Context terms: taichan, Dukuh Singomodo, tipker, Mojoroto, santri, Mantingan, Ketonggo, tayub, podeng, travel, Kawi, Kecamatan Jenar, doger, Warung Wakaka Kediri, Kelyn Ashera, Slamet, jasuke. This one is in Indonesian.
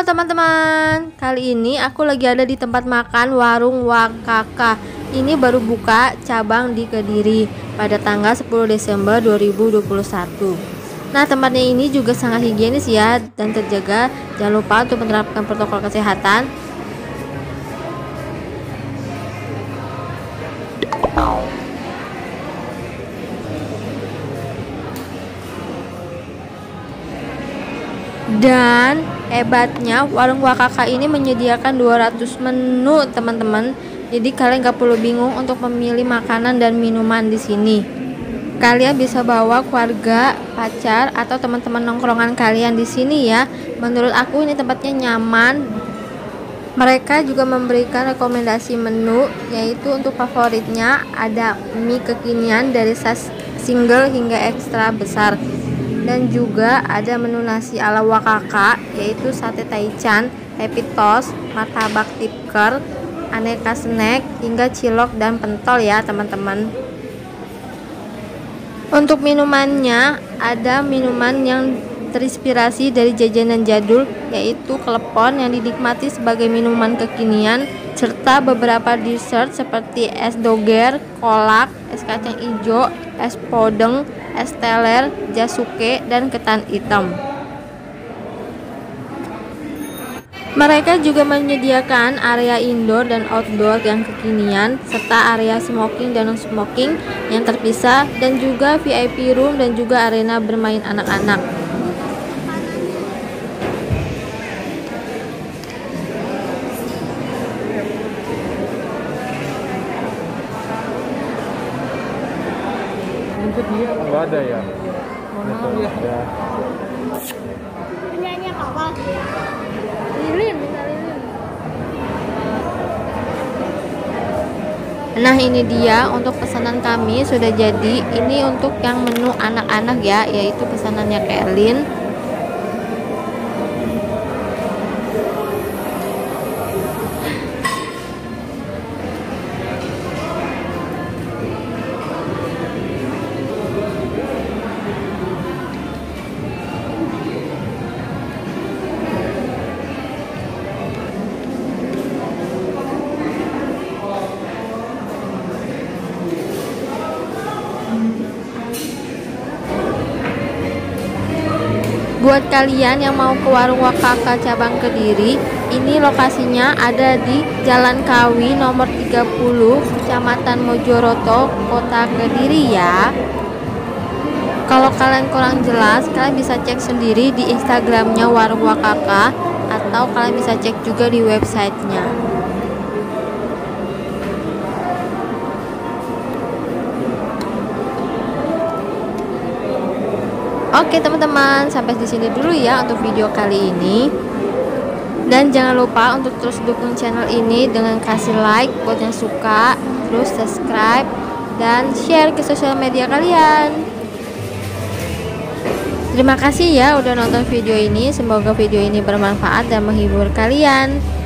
Halo teman-teman, kali ini aku lagi ada di tempat makan Warung Wakaka. Ini baru buka cabang di Kediri pada tanggal 10 Desember 2021. Nah, tempatnya ini juga sangat higienis ya dan terjaga. Jangan lupa untuk menerapkan protokol kesehatan. Dan hebatnya Warung Wakaka ini menyediakan 200 menu, teman-teman. Jadi kalian gak perlu bingung untuk memilih makanan dan minuman di sini. Kalian bisa bawa keluarga, pacar, atau teman-teman nongkrongan kalian di sini ya. Menurut aku ini tempatnya nyaman. Mereka juga memberikan rekomendasi menu, yaitu untuk favoritnya ada mie kekinian dari size single hingga ekstra besar. Dan juga ada menu nasi ala Wakaka, yaitu sate taichan, happy toast, martabak tipker, aneka snack, hingga cilok dan pentol ya teman-teman. Untuk minumannya, ada minuman yang terinspirasi dari jajanan jadul, yaitu klepon yang dinikmati sebagai minuman kekinian, serta beberapa dessert seperti es doger, kolak, es kacang hijau, es podeng, es teler, jasuke, dan ketan hitam. Mereka juga menyediakan area indoor dan outdoor yang kekinian, serta area smoking dan non-smoking yang terpisah, dan juga VIP room dan juga arena bermain anak-anak. Enggak ada ya. Penyanyi apa? Lilin, minta lilin. Nah, ini dia untuk pesanan kami sudah jadi. Ini untuk yang menu anak-anak ya, yaitu pesanannya Kelyn. Buat kalian yang mau ke Warung Wakaka cabang Kediri, ini lokasinya ada di Jalan Kawi nomor 30, Kecamatan Mojoroto, Kota Kediri ya. Kalau kalian kurang jelas, kalian bisa cek sendiri di Instagramnya Warung Wakaka, atau kalian bisa cek juga di websitenya. Oke teman-teman, sampai di sini dulu ya untuk video kali ini. Dan jangan lupa untuk terus dukung channel ini dengan kasih like buat yang suka, terus subscribe dan share ke sosial media kalian. Terima kasih ya udah nonton video ini. Semoga video ini bermanfaat dan menghibur kalian.